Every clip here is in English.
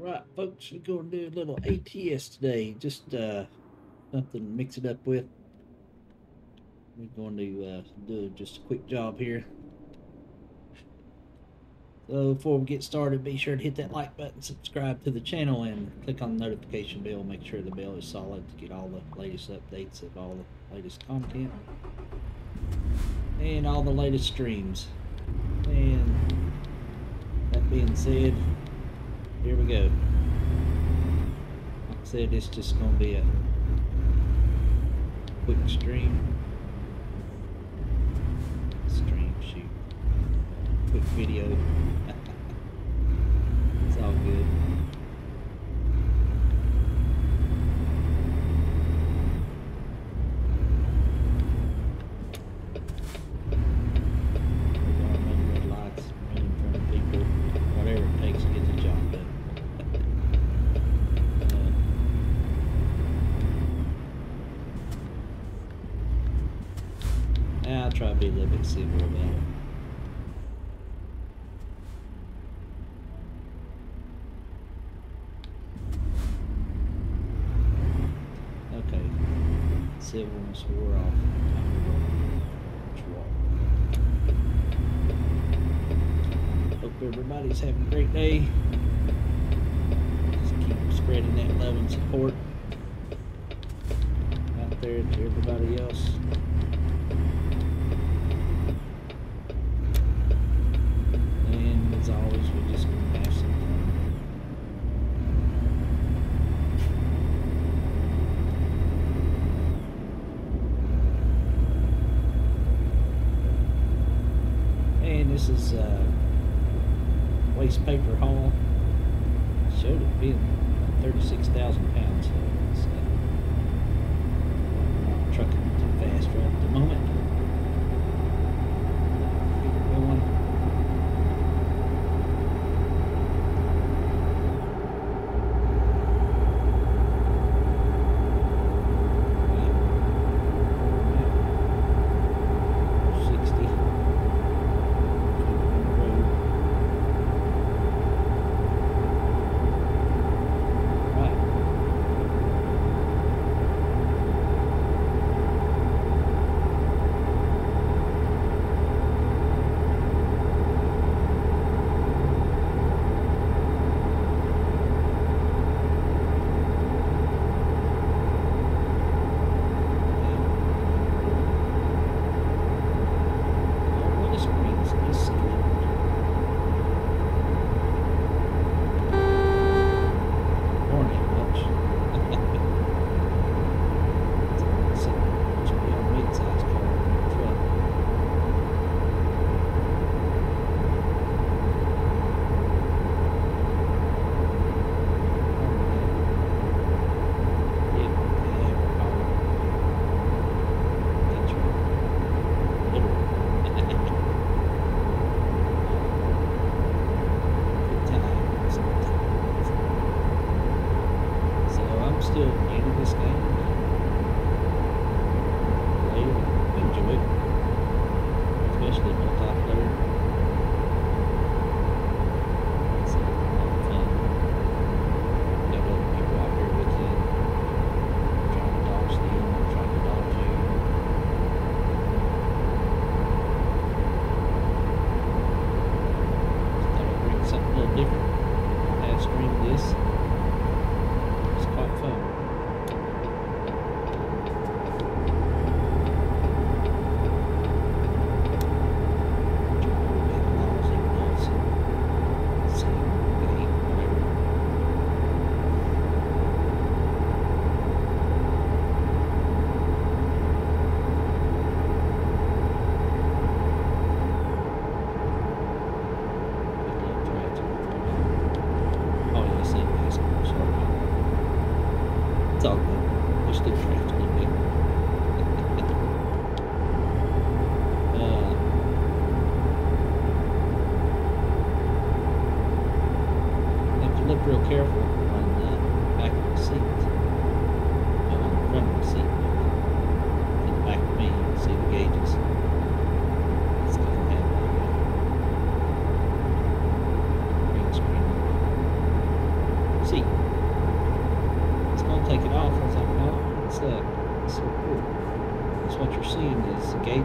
Alright folks, we're going to do a little ATS today, just something to mix it up with. We're going to do just a quick job here. So before we get started, be sure to hit that like button, subscribe to the channel, and click on the notification bell. Make sure the bell is solid to get all the latest updates of all the latest content and all the latest streams. And that being said, here we go. Like I said, it's just going to be a quick stream. Quick video. It's all good. I'll try to be a little bit civil about it. Okay. Civilness wore off. Hope everybody's having a great day. Just keep spreading that love and support out there to everybody else. This is waste paper haul. Showed it being 36,000 pounds. So it's not trucking too fast right at the moment. Keep it going.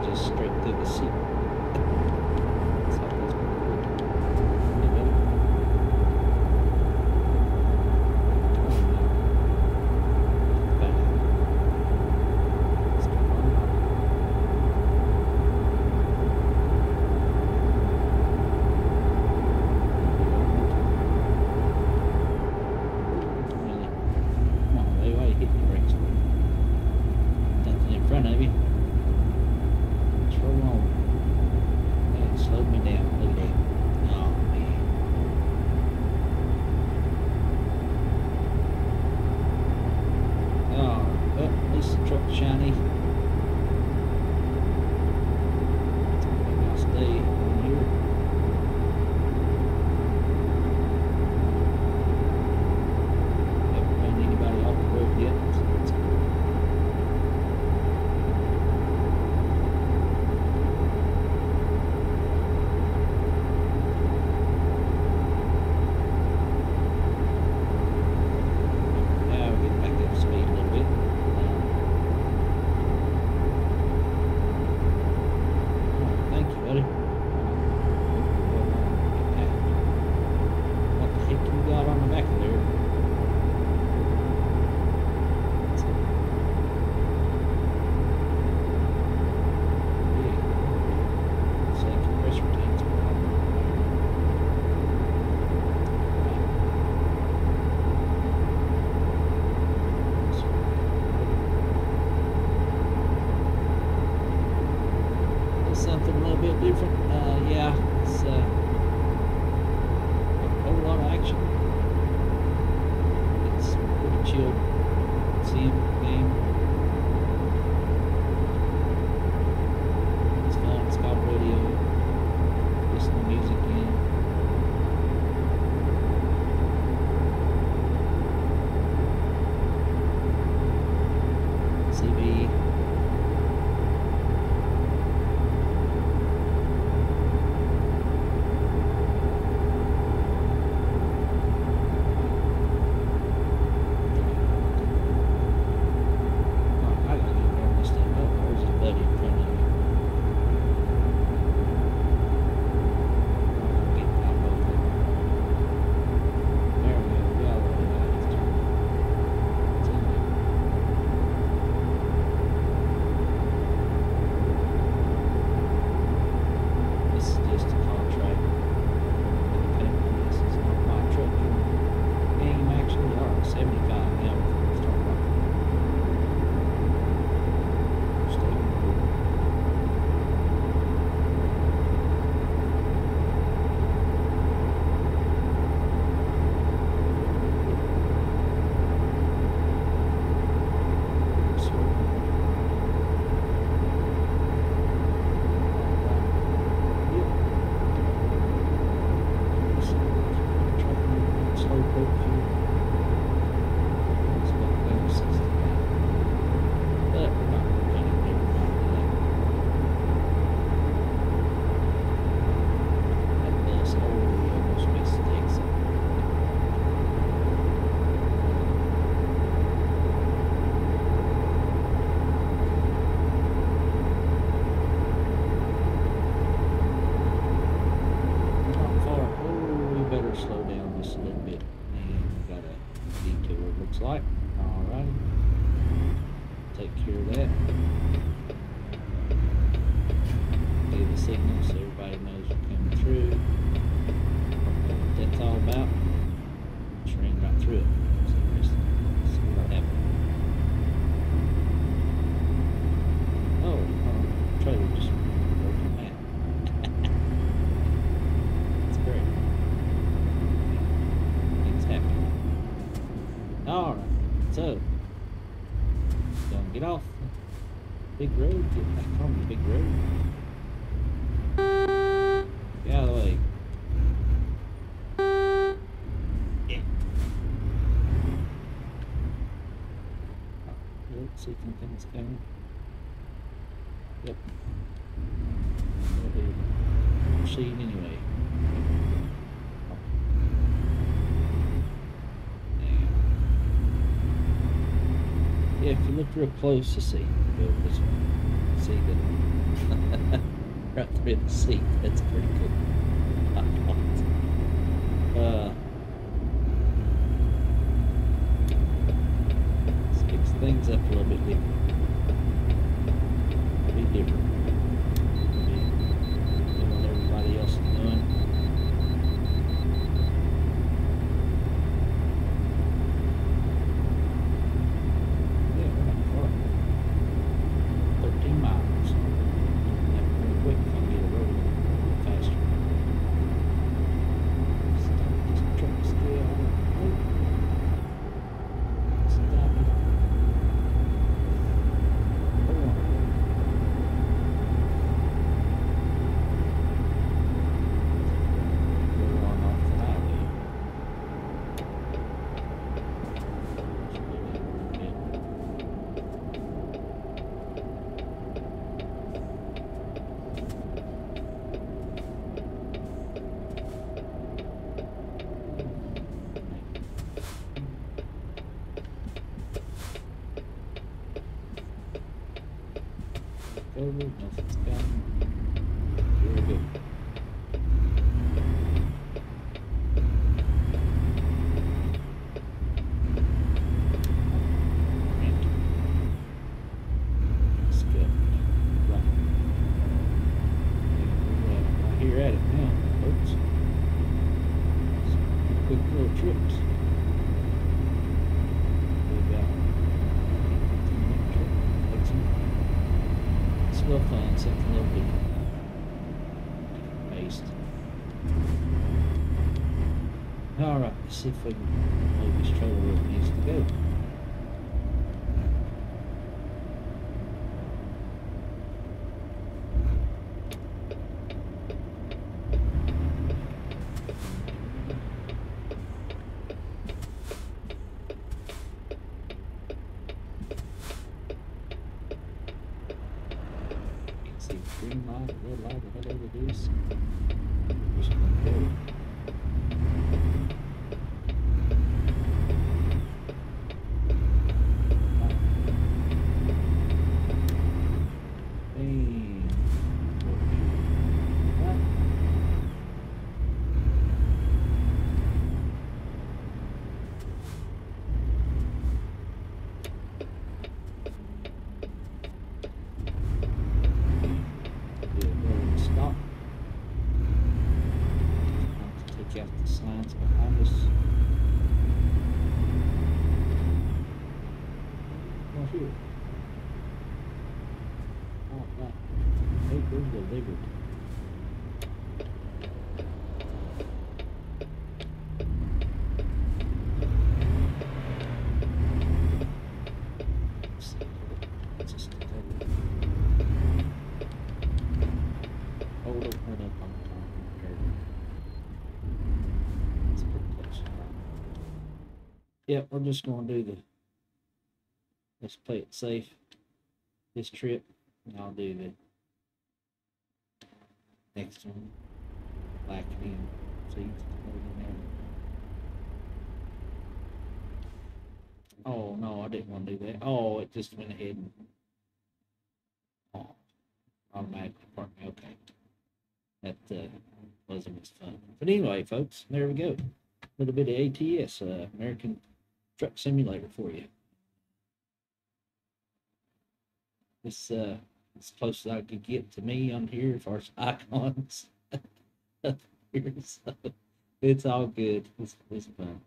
just straight through the seat. Big road, get back on the big road. Get out of the way. Yeah. Let's see if anything's coming. Yep. We'll proceed anyway. If you look looked real close to see. Go this one. See that? Right through the seat. That's pretty cool. Let's fix things up a little bit different. Be different. Nothing's done. Here we go. Alright, let's see if we can move this trailer where it needs to go. You can see the green light, the red light, whatever it is. Just going to go. Yep, we're just going to do the, let's play it safe this trip, and I'll do the next one, blackening seats. Oh no, I didn't want to do that. Oh, it just went ahead and automatically parked me. Okay, that wasn't as fun. But anyway, folks, there we go. A little bit of ATS, American Truck Simulator for you. It's as close as I could get to me on here as far as icons up here, so it's all good. It's fun.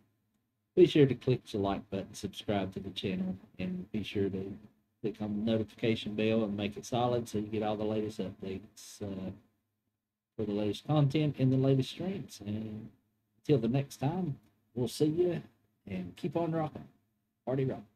Be sure to click the like button, subscribe to the channel, and be sure to click on the notification bell and make it solid so you get all the latest updates for the latest content and the latest streams. And until the next time, we'll see you. And keep on rocking. Party rock.